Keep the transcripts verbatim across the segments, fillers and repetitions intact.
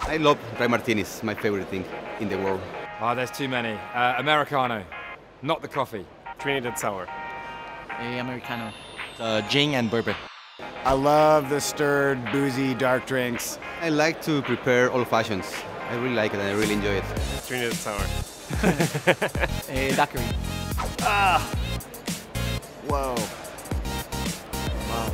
I love dry martinis, my favorite thing in the world. Oh, there's too many. Uh, Americano, not the coffee. Trinidad sour. Hey, Americano. Uh, gin and bourbon. I love the stirred, boozy, dark drinks. I like to prepare old fashions. I really like it and I really enjoy it. Trinidad sour. Hey, daiquiri. Ah! Whoa. Wow.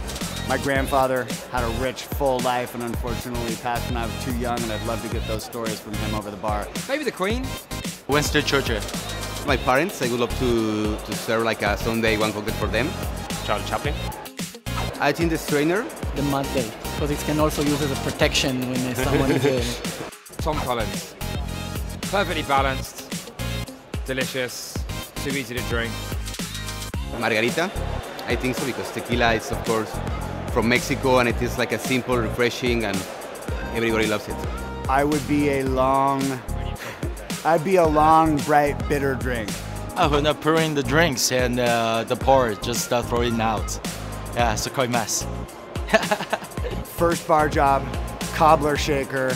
My grandfather had a rich, full life and unfortunately passed when I was too young, and I'd love to get those stories from him over the bar. Maybe the Queen? Winston Churchill. My parents, I would love to, to serve like a Sunday one cocktail for them. Charlie Chaplin. I think the strainer. The mud day, because it can also use as a protection when someone is ill. Tom Collins. Perfectly balanced, delicious, too easy to drink. Margarita. I think so, because tequila is, of course, from Mexico, and it is like a simple, refreshing, and everybody loves it. I would be a long, I'd be a long, bright, bitter drink. Oh, when I pour in the drinks and uh, the pour, just uh, throw it out. Yeah, it's a quite mess. First bar job, cobbler shaker,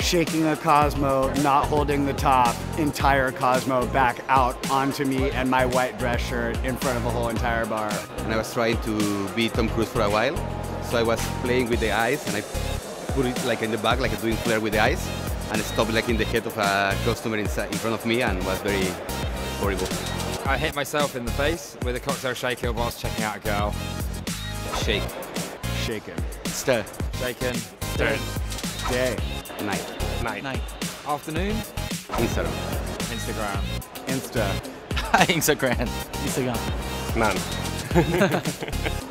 shaking a Cosmo, not holding the top, entire Cosmo back out onto me and my white dress shirt in front of a whole entire bar. And I was trying to be Tom Cruise for a while, so I was playing with the eyes and I put it like in the back, like doing flare with the eyes, and it stopped like in the head of a customer in front of me, and was very horrible. I hit myself in the face with a cocktail shaker whilst checking out a girl. Shake. Shaken. Stir. Shaken. Stirred. Day. Night. Night. Night. Afternoon. Instagram. Instagram. Insta. Instagram. Instagram. None.